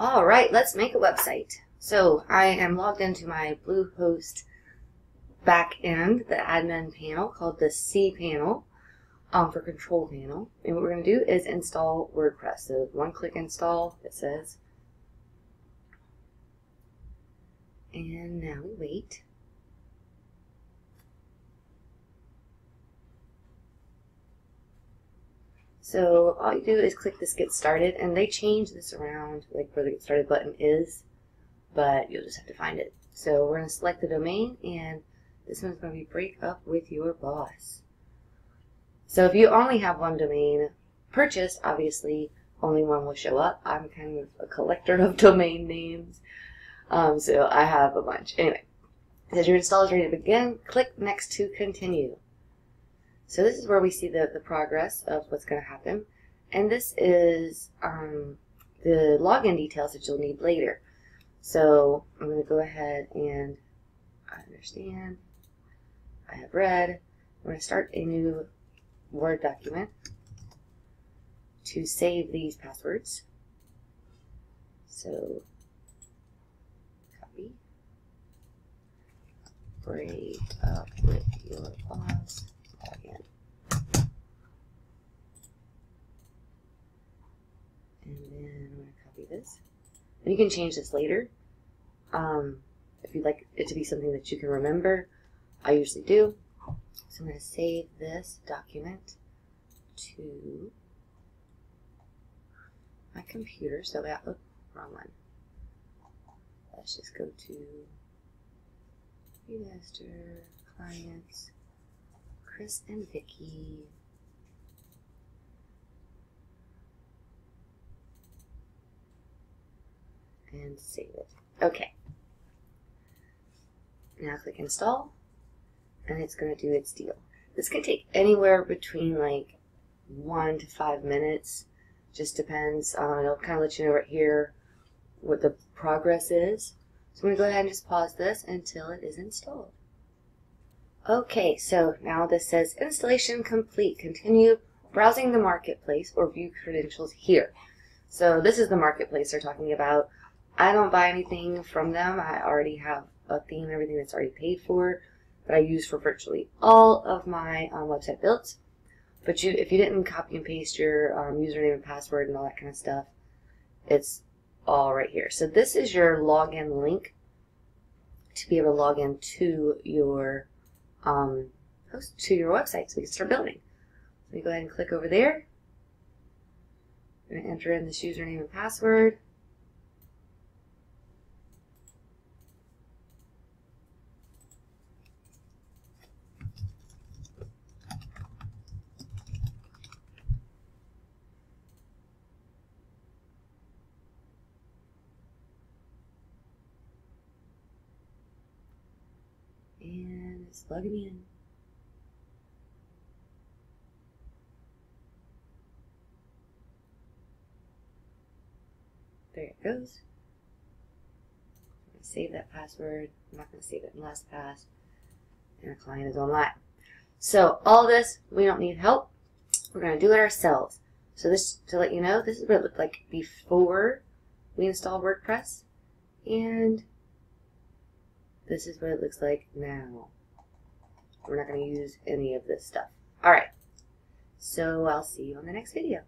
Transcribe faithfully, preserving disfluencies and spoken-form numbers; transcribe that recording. All right, let's make a website. So I am logged into my Bluehost backend, the admin panel called the cPanel um, for control panel. And what we're going to do is install WordPress. So one-click install, it says. And now we wait. So all you do is click this Get Started, and they change this around, like where the Get Started button is, but you'll just have to find it. So we're going to select the domain, and this one's going to be Break Up With Your Boss. So if you only have one domain purchased, obviously only one will show up. I'm kind of a collector of domain names, um, so I have a bunch. Anyway, as your install is ready to begin, click Next to Continue. So this is where we see the, the progress of what's going to happen. And this is um, the login details that you'll need later. So I'm going to go ahead and I understand, I have read. We're going to start a new Word document to save these passwords. So copy, Break Up With Your Boss. Again. And then I'm going to copy this. And you can change this later um, if you'd like it to be something that you can remember. I usually do. So I'm going to save this document to my computer. So that, oh, wrong one. Let's just go to Remaster, Clients. Chris and Vicky. And save it. Okay. Now click install, and it's going to do its deal. This can take anywhere between like one to five minutes. Just depends. Um, it'll kind of let you know right here what the progress is. So I'm going to go ahead and just pause this until it is installed. Okay, so now this says installation complete. Continue browsing the marketplace or view credentials here. So this is the marketplace they're talking about. I don't buy anything from them. I already have a theme, everything that's already paid for, that I use for virtually all of my um, website builds. But you, if you didn't copy and paste your um, username and password and all that kind of stuff, it's all right here. So this is your login link to be able to log in to your um host, to your website, so we can start building. So we go ahead and click over there. I'm going to enter in this username and password. Plug it in. There it goes. I'm going to save that password. I'm not going to save it in LastPass. And our client is online. So all this, we don't need help. We're going to do it ourselves. So this, to let you know, this is what it looked like before we installed WordPress. And this is what it looks like now. We're not going to use any of this stuff. All right. So I'll see you on the next video.